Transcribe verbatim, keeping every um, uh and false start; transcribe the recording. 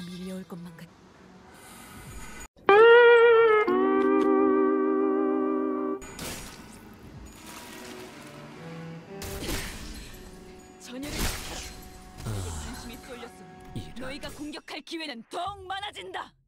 누가 밀려올 것만 같. 전열을 아... 중심이 쏠렸으니 너희가 공격할 기회는 더욱 많아진다.